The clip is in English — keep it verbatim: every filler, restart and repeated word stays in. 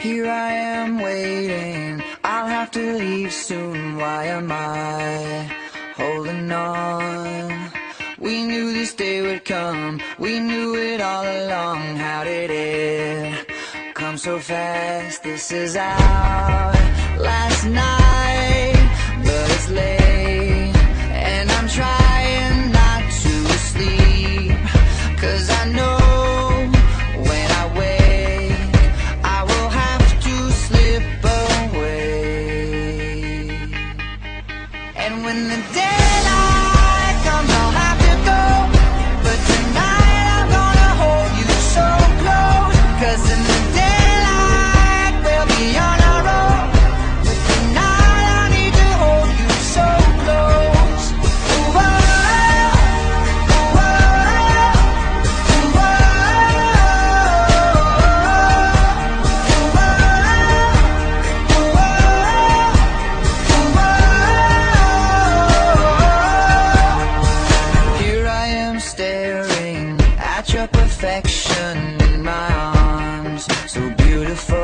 Here I am waiting, I'll have to leave soon. Why am I holding on? We knew this day would come, we knew it all along. How did it come so fast? This is our last night, but it's late, and I'm trying not to sleep, 'cause I know perfection in my arms, so beautiful.